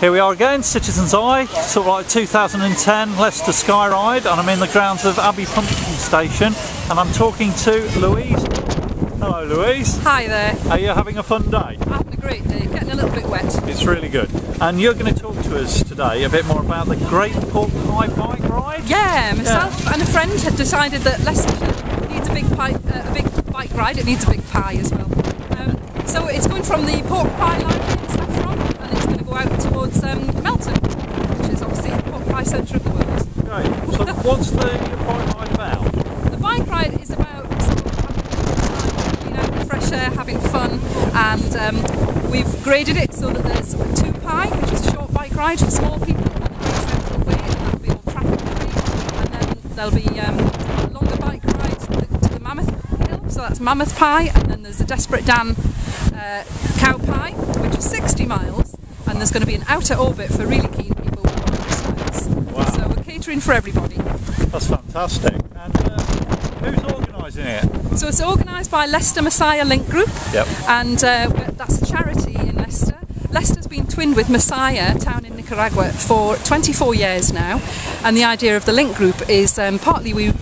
Here we are again, Citizen's Eye, sort of like 2010 Leicester Skyride, and I'm in the grounds of Abbey Pumpkin Station, and I'm talking to Louise. Hello Louise. Hi there. Are you having a fun day? I'm having a great day, getting a little bit wet. It's really good. And you're going to talk to us today a bit more about the Great Pork Pie Bike Ride? Yeah, myself and a friend had decided that Leicester needs a big bike ride, it needs a big pie as well. So it's going from the pork pie line out towards Melton, which is obviously the pork pie centre of the world. Great. So what's the bike ride about? The bike ride is about the fresh air, having fun, and we've graded it so that there's 2 Pie, which is a short bike ride for small people, and that'll be all traffic free, and then there'll be a longer bike ride to the Mammoth Hill, so that's Mammoth Pie, and then there's a Desperate Dan Cow Pie, which is 60 miles. And there's going to be an outer orbit for really keen people with motorcycles. Wow. So we're catering for everybody. That's fantastic. And who's organising it? So it's organised by Leicester Masaya Link Group. Yep. And that's a charity in Leicester. Leicester's been twinned with Masaya, a town in Nicaragua, for 24 years now. And the idea of the Link Group is partly we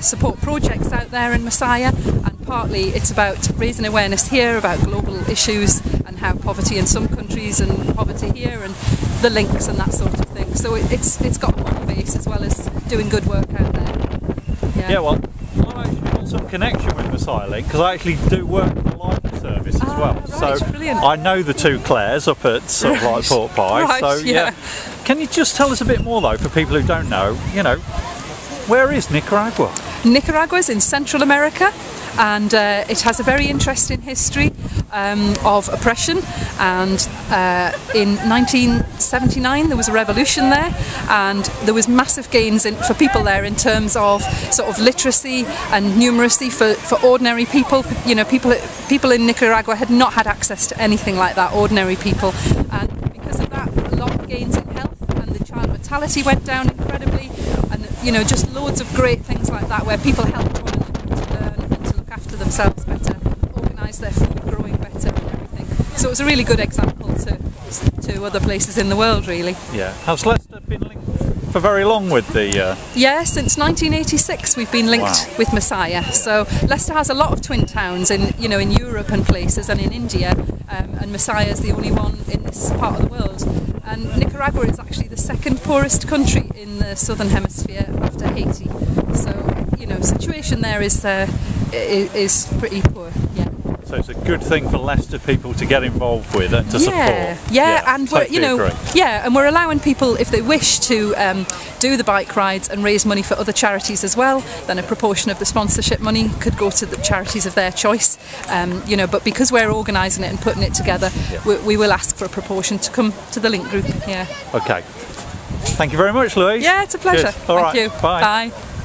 support projects out there in Masaya, and partly it's about raising awareness here about global issues and how poverty in some countries and poverty here and the links and that sort of thing. So it's got a moral base as well as doing good work out there. Yeah, well, I've actually got some connection with Masaya Link because I actually do work for the library service as well. Right, so brilliant. I know the two Claires up at sort of like Pork Pie. Right, so yeah. Can you just tell us a bit more though for people who don't know, you know, where is Nicaragua? Nicaragua's in Central America, and it has a very interesting history of oppression, and in 1979 there was a revolution there, and there was massive gains for people there in terms of sort of literacy and numeracy for ordinary people. You know, people in Nicaragua had not had access to anything like that, ordinary people, and because of that a lot of gains in health, and the child mortality went down incredibly, and you know, just loads of great things like that where people helped one another to learn and to look after themselves better, organise their food growing better and everything. So it was a really good example to other places in the world, really. Yeah. Has Leicester been linked for very long with the... Yeah, since 1986 we've been linked with Masaya. So Leicester has a lot of twin towns in, you know, in Europe and places and in India, and Masaya is the only one in this part of the world. And Nicaragua is actually the second poorest country in the southern hemisphere after Haiti. So, you know, situation there is pretty poor. Yeah. So it's a good thing for Leicester people to get involved with and to support. Yeah, and we're, you know, and we're allowing people, if they wish, to do the bike rides and raise money for other charities as well. Then a proportion of the sponsorship money could go to the charities of their choice. You know, but because we're organising it and putting it together, we will ask for a proportion to come to the Link Group. Yeah. Okay. Thank you very much, Louise. Yeah, it's a pleasure. Thank you. Bye. Bye.